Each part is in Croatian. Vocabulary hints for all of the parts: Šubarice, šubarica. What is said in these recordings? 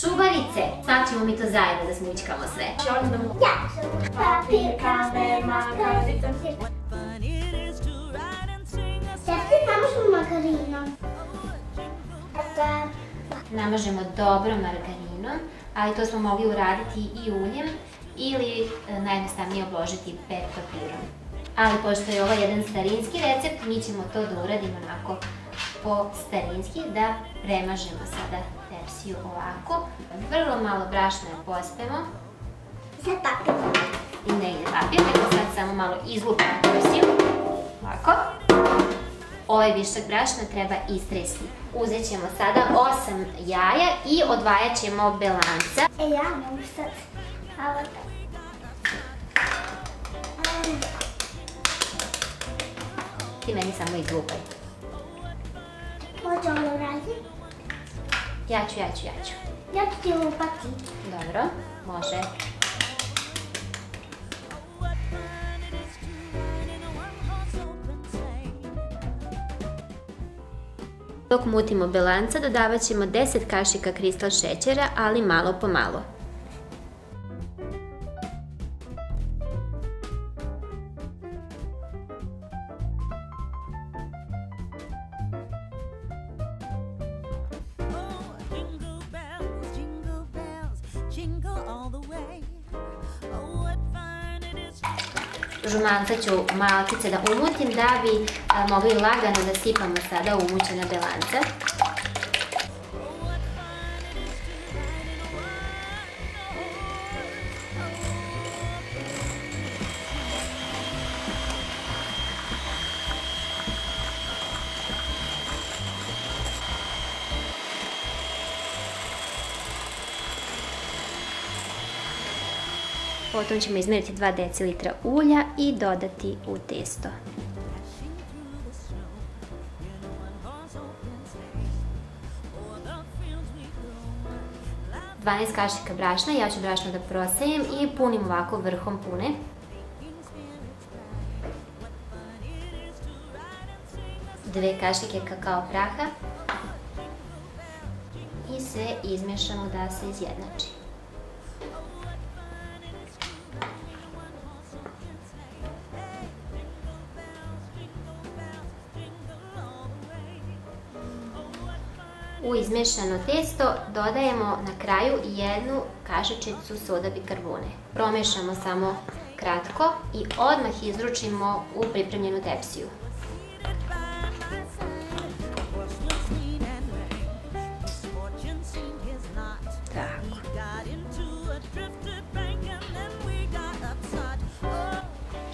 Šubarice, pa ćemo mi to zajedno da smućkamo sve. Ja sam papirka, nema kazica. Srce tamo smo margarinom. Namažemo dobro margarinom, ali to smo mogli uraditi i uljem ili najjednostavnije obložiti pet papirom. Ali pošto je ovo jedan starinski recept, mi ćemo to da uradimo onako po starinski, da premažemo sada tepsiju ovako. Vrlo malo brašna je pospemo. Sad papir. I ne ide papir, nego sad samo malo izlupamo tepsiju. Ovako. Ovaj višak brašna treba istresti. Uzet ćemo sada 8 jaja i odvajat ćemo belanca. E ja mogu sad. Hvala. Ti meni samo izlupaj. Hoće ono radim? Ja ću. Ja ću ti lupati. Dobro, može. Dok mutimo belanca, dodavat ćemo 10 kašika kristal šećera, ali malo po malo. Žumanca ću malkice da umutim da bi mogli lagano da sipamo sada umućena belanca. Potom ćemo izmeriti 2 decilitra ulja i dodati u testo. U 12 kašika brašna, ja ću brašno da prosejem i punim ovako vrhom pune. Dve kašike kakao praha. I sve izmješamo da se izjednači. U izmešano testo dodajemo na kraju 1 kašičicu soda bikarbone. Promešamo samo kratko i odmah izručimo u pripremljenu tepsiju.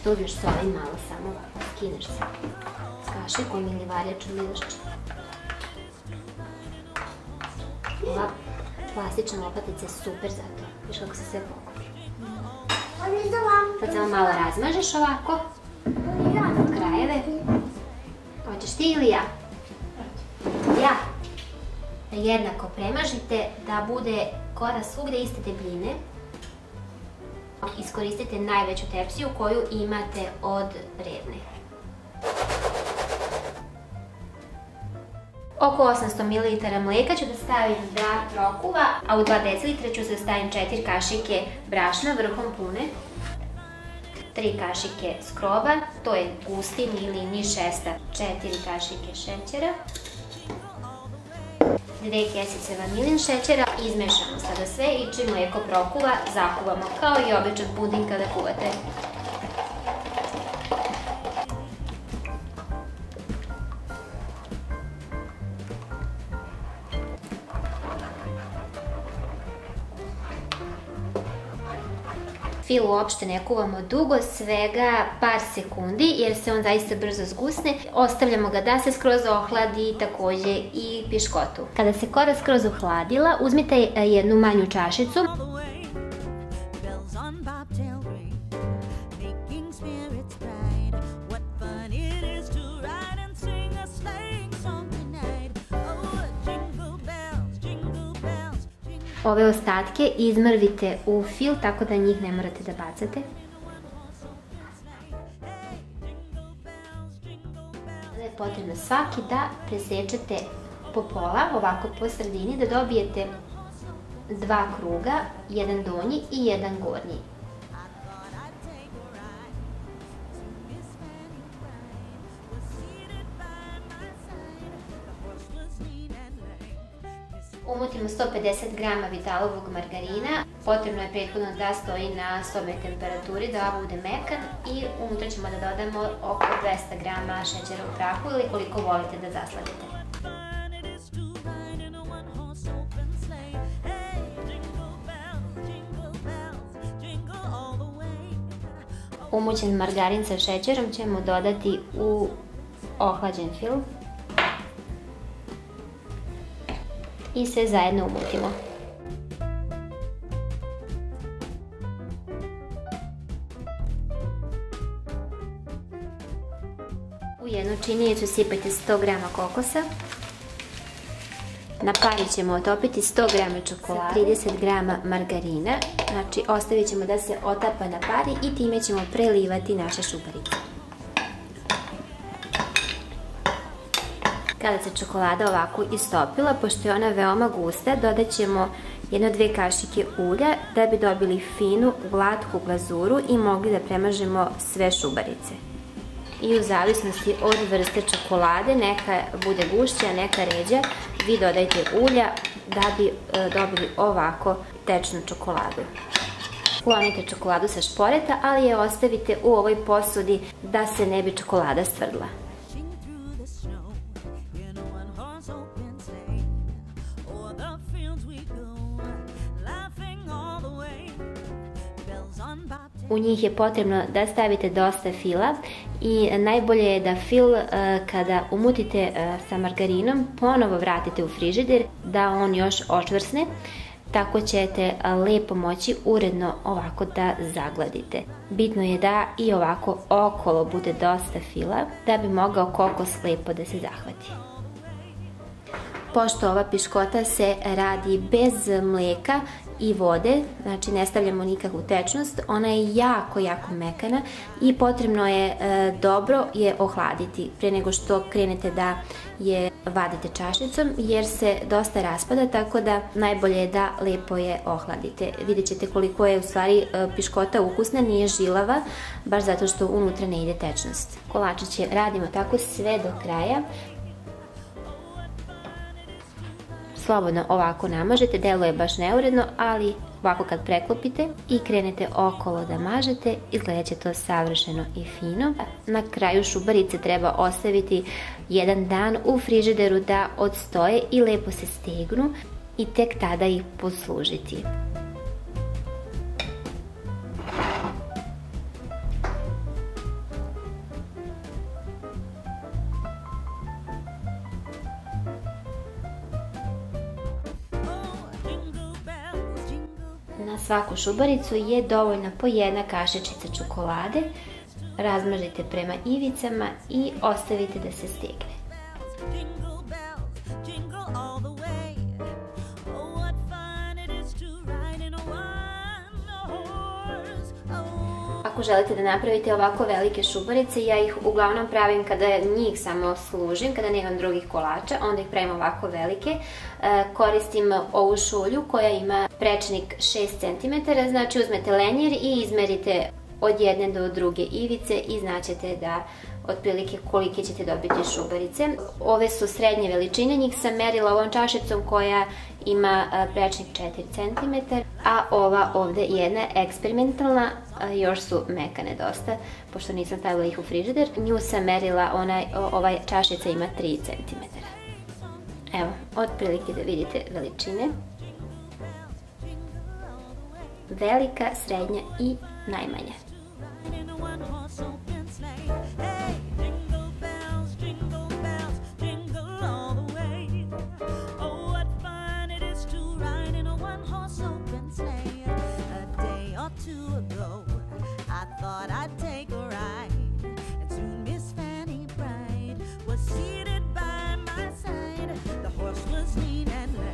Što uđeš s ovim malo samo, skineš se s kašikom ili valjačom ili što. Ova plastična lopatica je super za to. Viš kako se sve pokupi. Sad samo malo razmažeš ovako. Krajeve. Hoćeš ti ili ja? Ja. Jednako premažite da bude kora svugde iste debljine. Iskoristite najveću tepsiju koju imate od revne. Oko 800 ml mlijeka ću da stavim 2 trokuva, a u 2 dl ću da stavim 4 kašike brašna vrhom pune, 3 kašike skroba, to je gustin ili ni šesta, 4 kašike šećera, 2 kesice vanilin šećera, izmešamo sada sve i čim mlijeko prokuva, zakuvamo kao i običan puding kada kuvate. Fil uopšte ne kuvamo dugo, svega par sekundi jer se on zaista brzo zgusne. Ostavljamo ga da se skroz ohladi, takođe i piškotu. Kada se kora skroz ohladila, uzmite jednu manju čašicu. Ove ostatke izmrvite u fil, tako da njih ne morate da bacate. Sada je potrebno svaki da presečete po pola, ovako po sredini, da dobijete dva kruga, jedan donji i jedan gornji. Umutimo 150 g vitalovog margarina, potrebno je prethodno da stoji na sobnoj temperaturi, da bude mekan i unutra ćemo da dodamo oko 200 g šećera u prahu ili koliko volite da zasladite. Umućen margarin sa šećerom ćemo dodati u ohlađen film i sve zajedno umutimo. U jednu činicu sipajte 100 g kokosa. Na pari ćemo otopiti 100 g čokolade, 30 g margarina, znači ostavit ćemo da se otapa na pari i time ćemo prelivati naše šubarice. Kada se čokolada ovako istopila, pošto je ona veoma gusta, dodat ćemo 1–2 kašike ulja da bi dobili finu, glatku glazuru i mogli da premažemo sve šubarice. I u zavisnosti od vrste čokolade, neka bude gušća, neka ređa, vi dodajte ulja da bi dobili ovako tečnu čokoladu. Sklonite čokoladu sa šporeta, ali je ostavite u ovoj posudi da se ne bi čokolada stvrdla. U njih je potrebno da stavite dosta fila i najbolje je da fil kada umutite sa margarinom ponovo vratite u frižider da on još očvrsne, tako ćete lepo moći uredno ovako da zagladite. Bitno je da i ovako okolo bude dosta fila da bi mogao kokos lepo da se zahvati. Pošto ova piškota se radi bez mleka i vode, znači ne stavljamo nikakvu tečnost, ona je jako mekana i potrebno je dobro je ohladiti pre nego što krenete da je vadite čašicom, jer se dosta raspada, tako da najbolje je da lepo je ohladite. Vidjet ćete koliko je u stvari piškota ukusna, nije žilava, baš zato što unutra ne ide tečnost. Kolačiće radimo tako sve do kraja. Slobodno ovako namažete, deluje baš neuredno, ali ovako kad preklopite i krenete okolo da mažete, izgledat će to savršeno i fino. Na kraju šubarice treba ostaviti jedan dan u frižideru da odstoje i lepo se stegnu i tek tada ih poslužiti. Na svaku šubaricu je dovoljna po jedna kašičica čokolade, razmažite prema ivicama i ostavite da se stegne. Ako želite da napravite ovako velike šubarice, ja ih uglavnom pravim kada njih samo služim, kada nemam drugih kolača, onda ih pravim ovako velike. Koristim ovu šolju koja ima prečnik 6 cm, znači uzmete lenjer i izmerite od jedne do druge ivice i znaćete da otprilike kolike ćete dobiti šubarice. Ove su srednje veličine, njih sam merila ovom čašicom koja ima prečnik 4 cm, a ova ovdje jedna je eksperimentalna, još su mekane dosta, pošto nisam stavila ih u frižider. Nju sam merila, ova čašica ima 3 cm. Evo, otprilike da vidite veličine. Velika, srednja i najmanja. Seated by my side, the horse was lean and lame.